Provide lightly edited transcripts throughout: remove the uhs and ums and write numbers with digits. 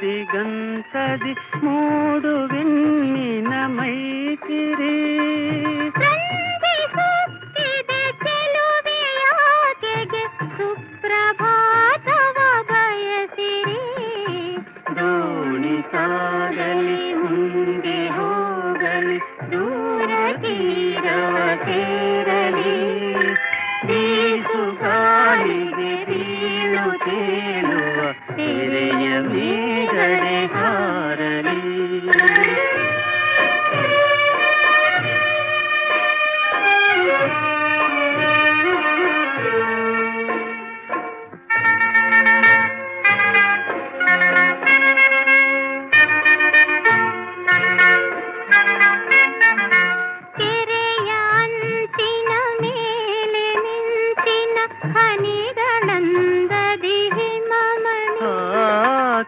ದಿಗಂತದಿ ಮೂಡುವೆನ್ನಿನ ಮೈತಿರಿ ಸಂಧಿ ಸುತ್ತಿದೆ ಚೆಲುವೆಯಾಕೆಗೆ ಸುಪ್ರಭಾತವ ಬಯಸಿರಿ ದೋಣಿ ಸಾಗಲಿ ಮುಂದೆ ಹೋಗಲಿ ದೂರ ತೀರವ ಸೇರಲಿ ಬೀಸು ಗಾಳಿಗೆ ಬೀಳು ತೇಲುವ ತೆರೆಯ ಮೇಘಡೆ ಹಾರಲಿ.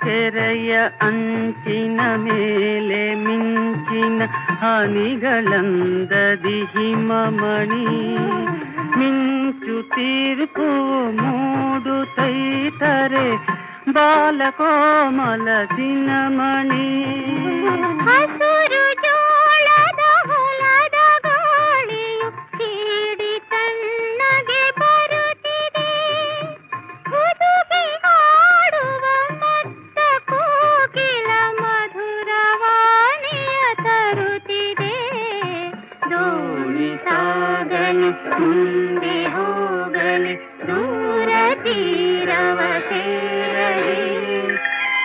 ತೆರೆಯ ಅಂಚಿನ ಮೇಲೆ ಮಿಂಚಿನ ಹನಿಗಳಂದದಿ ಹಿಮಮಣಿ ಮಿಂಚು ತೀರ್ಪು ಮೂಡುತ್ತೈತರೆ ಬಾಲಕೋಮಲ ದಿನಮಣಿ ಹಸುರು ಜೋಳದ ಹೊಲದ ಗಾಳಿಯು ಕೀಡಿ ತಣ್ಣಗೆ ಬರುತ್ತಿದೆ ಮುಂದೆ ಹೋಗಲಿ ದೂರ ತೀರವ ಸೇರಲಿ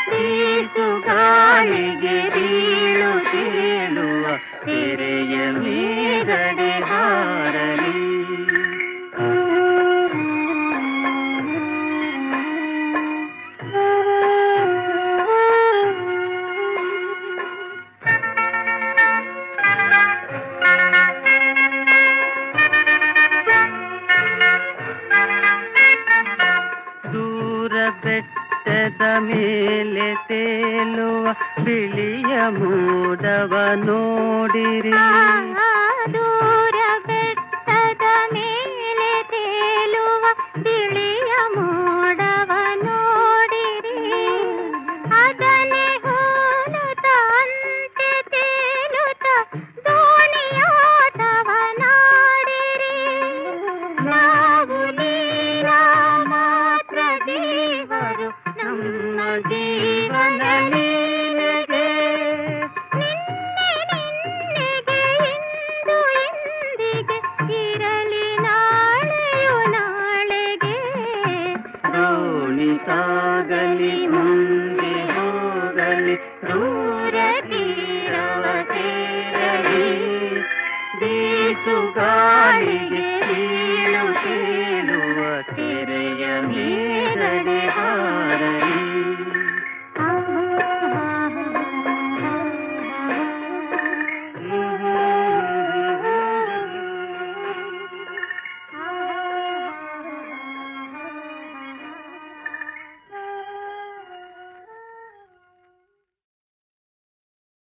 ಬೀಸು ಗಾಳಿಗೆ ಬೀಳು ತೇಲುವ ತೆರೆಯ ಮೇಗಡೆ ಹಾರಲಿ. ಬೆಟ್ಟದ ಮೇಲೆ ತೇಲುವ ಬಿಳಿಯ ಮೋಡವ ನೋಡಿರಿ ದೂರ ಬೆಟ್ಟದ ಮೇಲೆ ತೇಲುವ ಬಿಳಿಯ ಮೋಡವ ನೋಡಿರಿ ಅದನ್ನೇ ಹೋಲುತ್ತ ಅಂತೆ ತೇಲುತ್ತ ದೋಣಿಯಾತವ ನಾಡಿರಿ ನಾವು ನೀರ ಮಾತ್ರ ದೇವರು ನಮ್ಮ ಜೀವನ ನೀನೆಗೆ ನಿನ್ನೆಗೆ ಇಂದು ಇಂದಿಗೆ ಇರಲಿ ನಾಳೆಯು ನಾಳೆಗೆ ದೋಣಿ ಸಾಗಲಿ ಮುಂದೆ ಹೋಗಲಿ ದೂರ ತೀರವ ಸೇರಲಿ ಬೀಸು ಗಾಳಿಗೆ ಬೀಳು ತೇಲುವ ತೆರೆಯ ಮೇಗಡೆ ಹಾರಲಿ.